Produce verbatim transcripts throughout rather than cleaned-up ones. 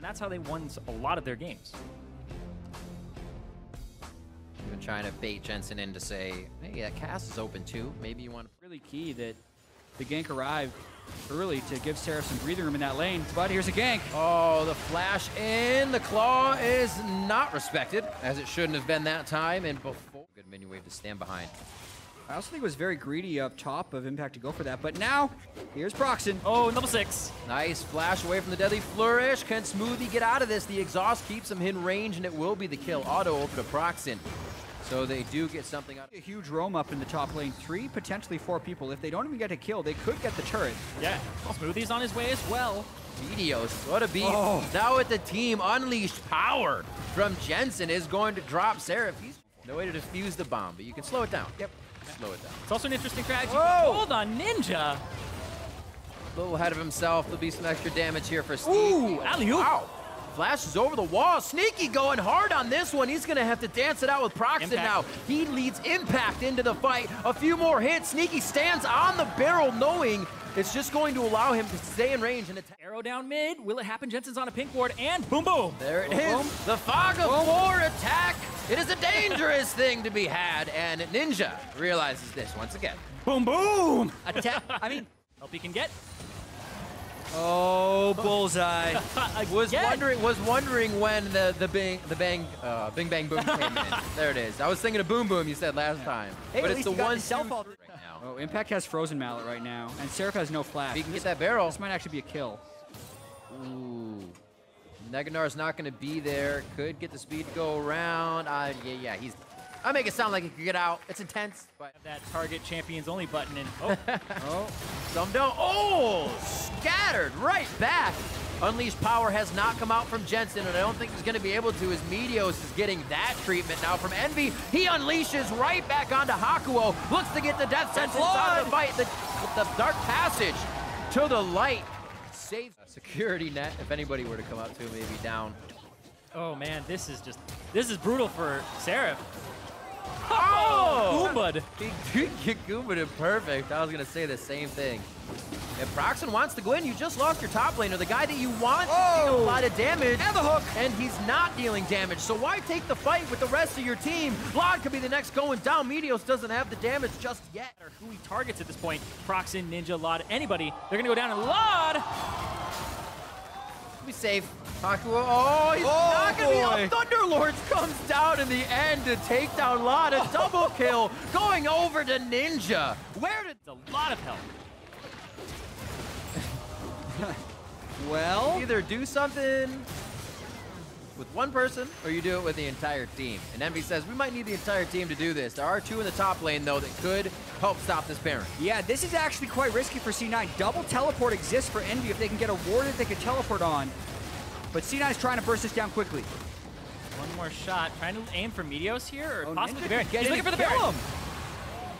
And that's how they won a lot of their games. You're trying to bait Jensen in to say, hey, that cast is open too. Maybe you want to... Really key that the gank arrived early to give Seraph some breathing room in that lane. But here's a gank. Oh, the flash in. The claw is not respected, as it shouldn't have been that time. And before... Good minion wave to stand behind. I also think it was very greedy up top of Impact to go for that, but now, here's Proxen. Oh, level six. Nice flash away from the deadly flourish. Can Smoothie get out of this? The exhaust keeps him in range, and it will be the kill. Auto over to Proxen. So they do get something out. A huge roam up in the top lane. Three, potentially four people. If they don't even get a kill, they could get the turret. Yeah, Smoothie's on his way as well. Meteos, what a beat. Oh. Now with the team, unleashed power from Jensen is going to drop Seraph. He's no way to defuse the bomb, but you can slow it down. Yep. Slow it down. It's also an interesting strategy. Whoa! Hold on, Ninja! A little ahead of himself. There'll be some extra damage here for Sneaky. Ooh, alley-oop. Wow. Flashes over the wall. Sneaky going hard on this one. He's going to have to dance it out with Proxen now. He leads Impact into the fight. A few more hits. Sneaky stands on the barrel knowing it's just going to allow him to stay in range and attack. Arrow down mid. Will it happen? Jensen's on a pink ward and boom, boom. There it boom, is. Boom. The fog of boom. war attack. It is a dangerous thing to be had, and Ninja realizes this once again. Boom, boom. Attack. I mean, help he can get. Oh, bullseye. was wondering was wondering when the the bing the bang uh, bing bang boom came in. There it is. I was thinking of boom boom you said last time. Hey, but it's the one cell phone right now. Oh, Impact has frozen mallet right now, and Seraph has no flash. He can this, get that barrel. This might actually be a kill. Ooh. Neganar's not going to be there. Could get the speed to go around. Uh, yeah, yeah, he's I make it sound like it could get out. It's intense. But that target champions only button in. Oh. Oh. Some don't. Oh! Scattered right back. Unleashed power has not come out from Jensen, and I don't think he's going to be able to, as Meteos is getting that treatment now from Envy. He unleashes right back onto Hakuo. Looks to get the death sentence on the fight. The, the dark passage to the light. Saves a security net if anybody were to come out to him, maybe down. Oh, man. This is just... This is brutal for Seraph. Oh! Goomba'd. He did get Goomba'd perfect. I was going to say the same thing. If Proxen wants to go in, you just lost your top laner, the guy that you want oh. to deal a lot of damage. And the hook. And he's not dealing damage, so why take the fight with the rest of your team? Lod could be the next going down. Meteos doesn't have the damage just yet. Or who he targets at this point. Proxen, Ninja, Lod, anybody. They're going to go down and Lod! Be safe. Hakuo. Oh, he's oh, not going to be up. Thunderlords comes down in the end to take down Lod. A double kill going over to Ninja. Where did a lot of help? Well, you either do something with one person or you do it with the entire team. And Envy says we might need the entire team to do this. There are two in the top lane though that could help stop this Baron. Yeah, this is actually quite risky for C nine. Double teleport exists for Envy. If they can get a ward that they can teleport on. But C nine's trying to burst this down quickly. One more shot. Trying to aim for Meteos here or oh, possibly Ninja the Baron. He's looking for the Baron. Him.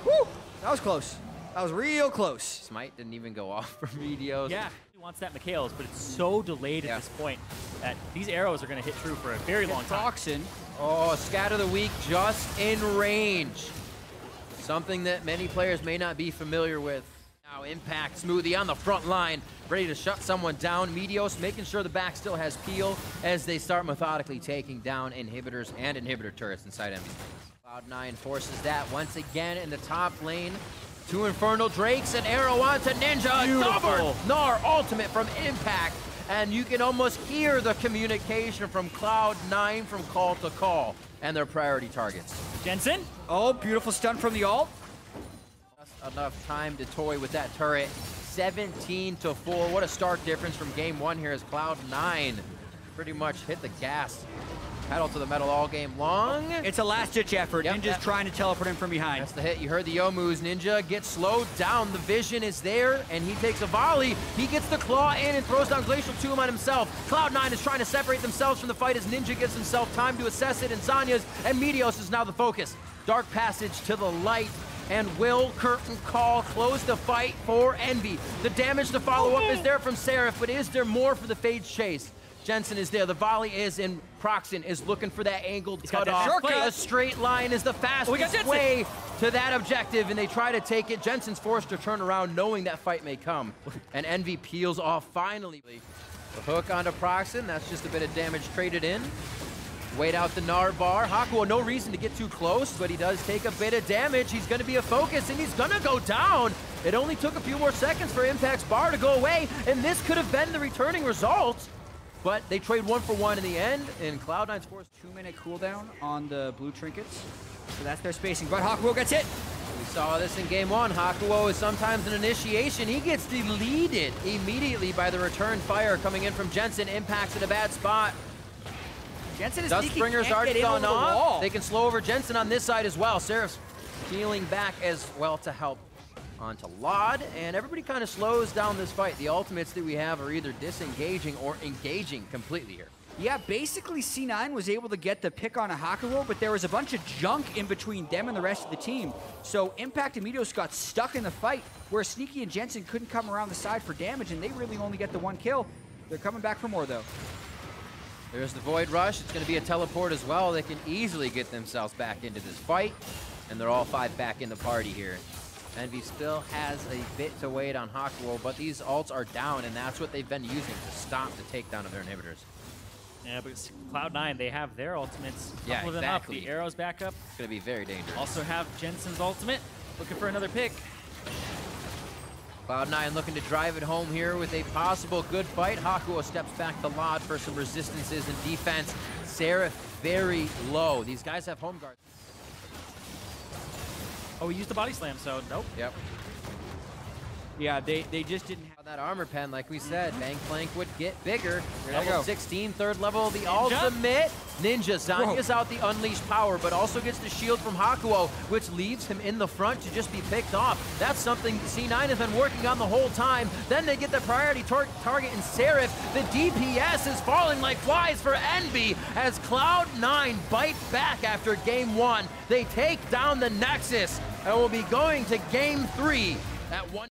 Woo! That was close. That was real close. Smite didn't even go off for Meteos. Yeah. Wants that Mikael's, but it's so delayed yeah. at this point that these arrows are going to hit true for a very long time. Proxen. Oh, Scatter the Weak just in range. Something that many players may not be familiar with. Now Impact, Smoothie on the front line, ready to shut someone down. Meteos making sure the back still has peel as they start methodically taking down inhibitors and inhibitor turrets inside Envy. Cloud nine forces that once again in the top lane. Two Infernal Drakes, an arrow onto Ninja. Double Gnar ultimate from Impact. And you can almost hear the communication from Cloud nine from call to call and their priority targets. Jensen. Oh, beautiful stun from the ult. Just enough time to toy with that turret. seventeen to four. What a stark difference from game one here as Cloud nine pretty much hit the gas. Pedal to the metal all game long. It's a last-ditch effort. Yep, Ninja's that. trying to teleport him from behind. That's the hit. You heard the Yomu's. Ninja gets slowed down. The vision is there, and he takes a volley. He gets the claw in and throws down Glacial Tomb on himself. Cloud nine is trying to separate themselves from the fight as Ninja gives himself time to assess it, and Sonya's and Meteos is now the focus. Dark Passage to the light, and will Curtain Call close the fight for Envy? The damage to follow-up oh. is there from Seraph, but is there more for the Fade Chase? Jensen is there. The volley is in. Proxen is looking for that angled cutoff. The straight line is the fastest oh, way to that objective, and they try to take it. Jensen's forced to turn around knowing that fight may come. And Envy peels off finally. The hook onto Proxen. That's just a bit of damage traded in. Wait out the Gnar bar. Hakuo, no reason to get too close, but he does take a bit of damage. He's going to be a focus, and he's going to go down. It only took a few more seconds for Impact's bar to go away, and this could have been the returning result. But they trade one for one in the end, and Cloud nine's forced two minute cooldown on the blue trinkets. So that's their spacing, but Hakuo gets hit. We saw this in game one. Hakuo is sometimes an initiation. He gets deleted immediately by the return fire coming in from Jensen. Impact's in a bad spot. Jensen is Dustbringer's art gone off. They can slow over Jensen on this side as well. Seraph's healing back as well to help onto Lod, and everybody kind of slows down this fight. The ultimates that we have are either disengaging or engaging completely here. Yeah, basically C nine was able to get the pick on a Hakuo, but there was a bunch of junk in between them and the rest of the team. So Impact and Meteos got stuck in the fight, where Sneaky and Jensen couldn't come around the side for damage, and they really only get the one kill. They're coming back for more, though. There's the Void Rush. It's going to be a teleport as well. They can easily get themselves back into this fight, and they're all five back in the party here. Envy still has a bit to wait on Hakuo, but these ults are down, and that's what they've been using to stop the takedown of their inhibitors. Yeah, but Cloud nine, they have their ultimates. Couple yeah, exactly. Them up. The arrow's back up. It's going to be very dangerous. Also have Jensen's ultimate. Looking for another pick. Cloud nine looking to drive it home here with a possible good fight. Hakuo steps back to Lod for some resistances and defense. Seraph very low. These guys have home guard. Oh, he used the body slam, so nope. Yep. Yeah, they, they just didn't have that armor pen, like we said. Gangplank would get bigger. Level sixteen, third level, the Ninja. Ultimate. Ninja, Zanya's Whoa. Out the unleashed power, but also gets the shield from Hakuo, which leaves him in the front to just be picked off. That's something C nine has been working on the whole time. Then they get the priority tar target in Seraph. The D P S is falling like flies for Envy as Cloud nine bite back after game one. They take down the Nexus and will be going to game three at one.